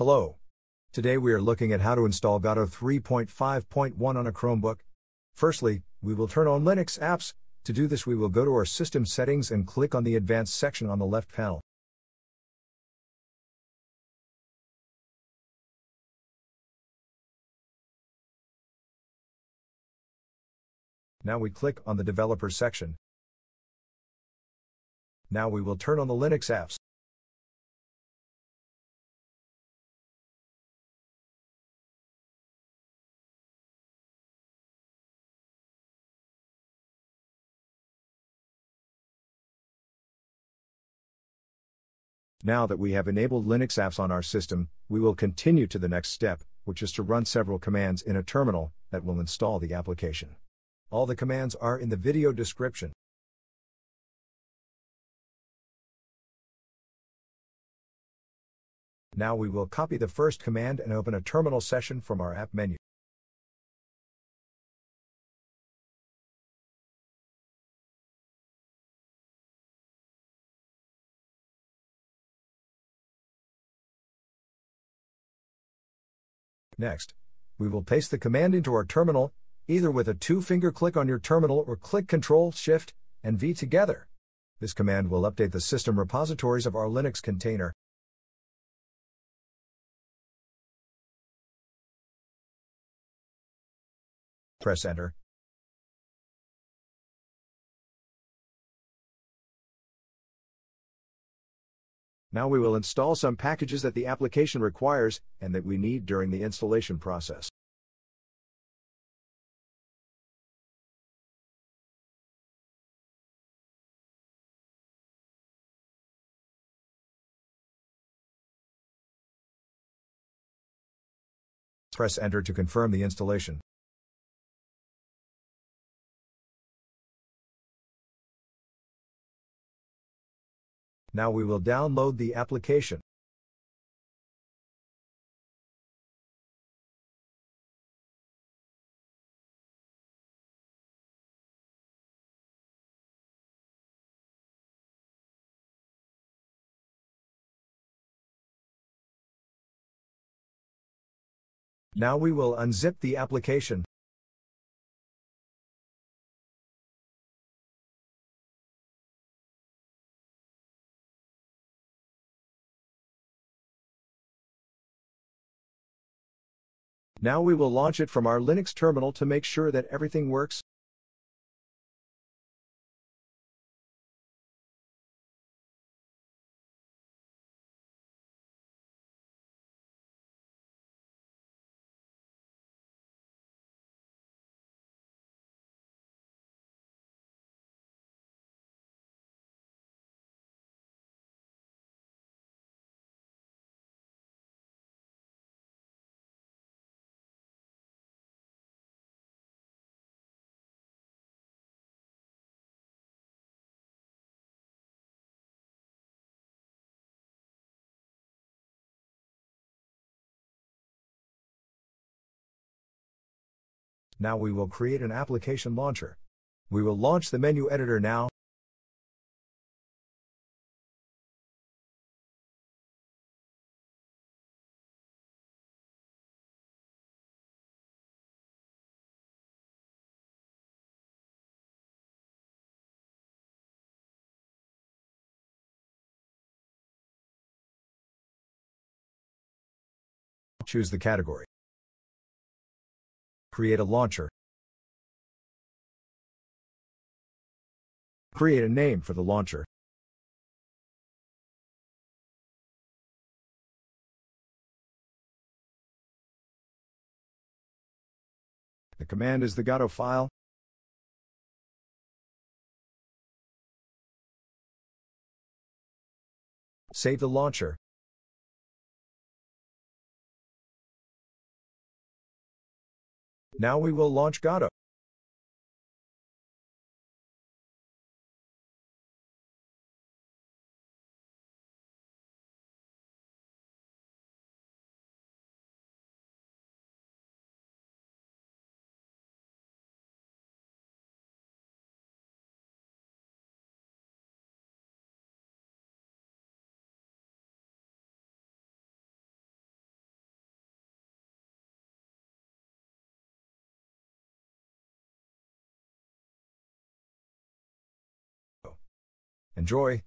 Hello. Today we are looking at how to install Godot 3.5.1 on a Chromebook. Firstly, we will turn on Linux apps. To do this, we will go to our system settings and click on the advanced section on the left panel. Now we click on the developer section. Now we will turn on the Linux apps. Now that we have enabled Linux apps on our system, we will continue to the next step, which is to run several commands in a terminal that will install the application. All the commands are in the video description. Now we will copy the first command and open a terminal session from our app menu. Next, we will paste the command into our terminal, either with a two-finger click on your terminal or click Ctrl, Shift, and V together. This command will update the system repositories of our Linux container. Press Enter. Now we will install some packages that the application requires and that we need during the installation process. Press Enter to confirm the installation. Now we will download the application. Now we will unzip the application. Now we will launch it from our Linux terminal to make sure that everything works. Now we will create an application launcher. We will launch the menu editor now. Choose the category. Create a launcher. Create a name for the launcher. The command is the Godot file. Save the launcher. Now we will launch Godot. Enjoy